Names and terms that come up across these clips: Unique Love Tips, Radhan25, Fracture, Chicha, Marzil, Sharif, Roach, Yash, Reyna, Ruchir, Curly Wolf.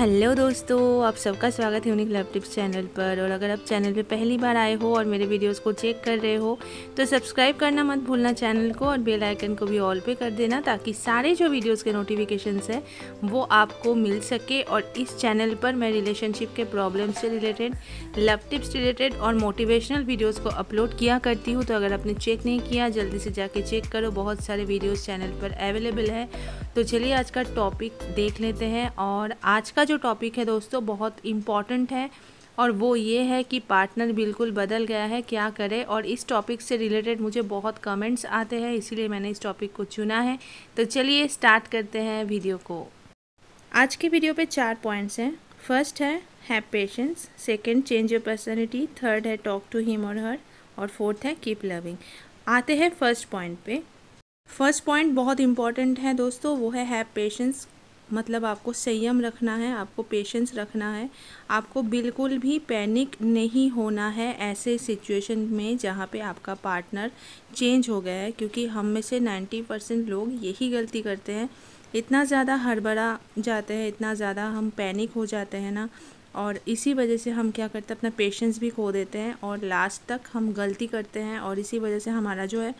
Hello दोस्तों, आप सबका स्वागत है यूनिक लव टिप्स चैनल पर। और अगर आप चैनल पे पहली बार आए हो और मेरे वीडियोस को चेक कर रहे हो तो सब्सक्राइब करना मत भूलना चैनल को, और बेल आइकन को भी ऑल पे कर देना ताकि सारे जो वीडियोस के नोटिफिकेशंस हैं वो आपको मिल सके। और इस चैनल पर मैं रिलेशनशिप के प्रॉब्लम से रिलेटेड, लव टिप्स रिलेटेड और मोटिवेशनल वीडियोज़ को अपलोड किया करती हूँ। तो अगर आपने चेक नहीं किया, जल्दी से जाके चेक करो, बहुत सारे वीडियोज़ चैनल पर अवेलेबल है। तो चलिए आज का टॉपिक देख लेते हैं। और आज का जो टॉपिक है दोस्तों बहुत इम्पॉर्टेंट है, और वो ये है कि पार्टनर बिल्कुल बदल गया है, क्या करें। और इस टॉपिक से रिलेटेड मुझे बहुत कमेंट्स आते हैं, इसीलिए मैंने इस टॉपिक को चुना है। तो चलिए स्टार्ट करते हैं वीडियो को। आज के वीडियो पे 4 पॉइंट्स हैं। फर्स्ट है have patience, second change your personality, third है टॉक टू हिम और हर, और फोर्थ है कीप लविंग। आते हैं फर्स्ट पॉइंट पे। फर्स्ट पॉइंट बहुत इंपॉर्टेंट है दोस्तों, वो है हैव पेशेंस। मतलब आपको संयम रखना है, आपको पेशेंस रखना है, आपको बिल्कुल भी पैनिक नहीं होना है ऐसे सिचुएशन में जहाँ पे आपका पार्टनर चेंज हो गया है। क्योंकि हम में से 90% लोग यही गलती करते हैं, इतना ज़्यादा हड़बड़ा जाते हैं, इतना ज़्यादा हम पैनिक हो जाते हैं ना, और इसी वजह से हम क्या करते हैं, अपना पेशेंस भी खो देते हैं और लास्ट तक हम गलती करते हैं, और इसी वजह से हमारा जो है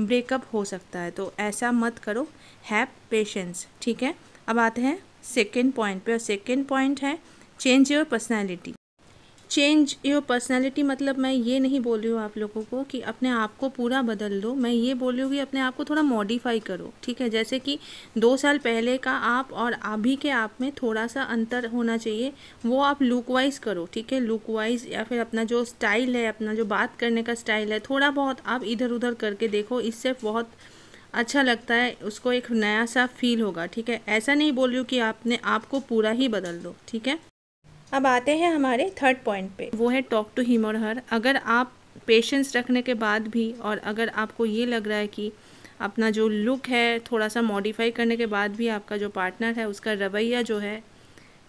ब्रेकअप हो सकता है। तो ऐसा मत करो, हैव पेशेंस, ठीक है। अब आते हैं सेकेंड पॉइंट पे, और सेकेंड पॉइंट है change your personality. Change your personality मतलब मैं ये नहीं बोल रही हूँ आप लोगों को कि अपने आप को पूरा बदल दो, मैं ये बोल रही हूँ कि अपने आप को थोड़ा मॉडिफाई करो, ठीक है। जैसे कि 2 साल पहले का आप और अभी के आप में थोड़ा सा अंतर होना चाहिए, वो आप लुक वाइज करो, ठीक है। लुक वाइज या फिर अपना जो स्टाइल है, अपना जो बात करने का स्टाइल है, थोड़ा बहुत आप इधर उधर करके देखो, इससे बहुत अच्छा लगता है, उसको एक नया सा फील होगा, ठीक है। ऐसा नहीं बोल रही हूँ कि आपने आपको पूरा ही बदल दो, ठीक है। अब आते हैं हमारे थर्ड पॉइंट पे, वो है टॉक टू हिम और हर। अगर आप पेशेंस रखने के बाद भी, और अगर आपको ये लग रहा है कि अपना जो लुक है थोड़ा सा मॉडिफाई करने के बाद भी आपका जो पार्टनर है उसका रवैया जो है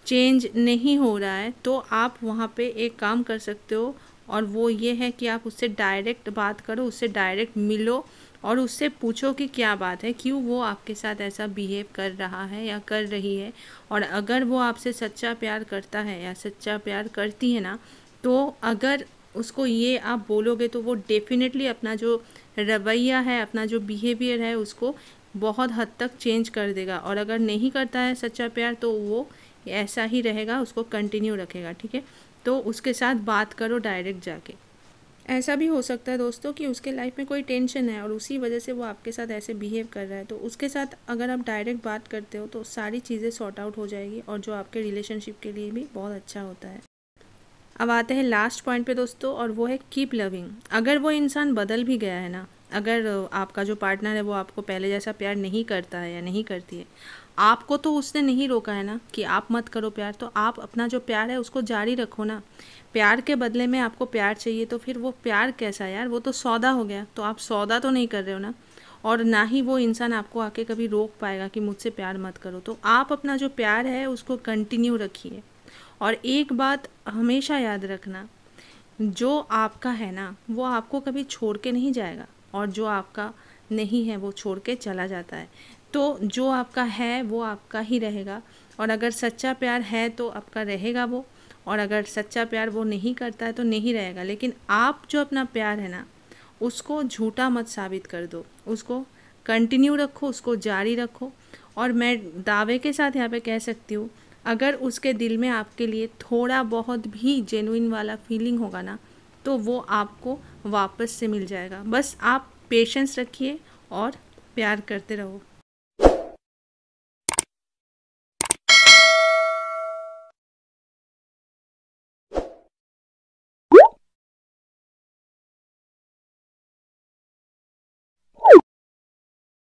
चेंज नहीं हो रहा है, तो आप वहाँ पे एक काम कर सकते हो, और वो ये है कि आप उससे डायरेक्ट बात करो, उससे डायरेक्ट मिलो और उससे पूछो कि क्या बात है, क्यों वो आपके साथ ऐसा बिहेव कर रहा है या कर रही है। और अगर वो आपसे सच्चा प्यार करता है या सच्चा प्यार करती है ना, तो अगर उसको ये आप बोलोगे तो वो डेफिनेटली अपना जो रवैया है, अपना जो बिहेवियर है, उसको बहुत हद तक चेंज कर देगा। और अगर नहीं करता है सच्चा प्यार तो वो ऐसा ही रहेगा, उसको कंटिन्यू रखेगा, ठीक है। तो उसके साथ बात करो डायरेक्ट जाके। ऐसा भी हो सकता है दोस्तों कि उसके लाइफ में कोई टेंशन है और उसी वजह से वो आपके साथ ऐसे बिहेव कर रहा है, तो उसके साथ अगर आप डायरेक्ट बात करते हो तो सारी चीज़ें सॉर्ट आउट हो जाएगी, और जो आपके रिलेशनशिप के लिए भी बहुत अच्छा होता है। अब आते हैं लास्ट पॉइंट पे दोस्तों, और वो है कीप लविंग। अगर वो इंसान बदल भी गया है ना, अगर आपका जो पार्टनर है वो आपको पहले जैसा प्यार नहीं करता है या नहीं करती है, आपको तो उसने नहीं रोका है ना कि आप मत करो प्यार, तो आप अपना जो प्यार है उसको जारी रखो ना। प्यार के बदले में आपको प्यार चाहिए, तो फिर वो प्यार कैसा यार, वो तो सौदा हो गया, तो आप सौदा तो नहीं कर रहे हो ना। और ना ही वो इंसान आपको आके कभी रोक पाएगा कि मुझसे प्यार मत करो। तो आप अपना जो प्यार है उसको कंटिन्यू रखिए। और एक बात हमेशा याद रखना, जो आपका है ना वो आपको कभी छोड़ के नहीं जाएगा, और जो आपका नहीं है वो छोड़ के चला जाता है। तो जो आपका है वो आपका ही रहेगा, और अगर सच्चा प्यार है तो आपका रहेगा वो, और अगर सच्चा प्यार वो नहीं करता है तो नहीं रहेगा। लेकिन आप जो अपना प्यार है ना उसको झूठा मत साबित कर दो, उसको कंटिन्यू रखो, उसको जारी रखो। और मैं दावे के साथ यहाँ पे कह सकती हूँ, अगर उसके दिल में आपके लिए थोड़ा बहुत भी जेन्युइन वाला फीलिंग होगा ना, तो वो आपको वापस से मिल जाएगा। बस आप पेशेंस रखिए और प्यार करते रहो।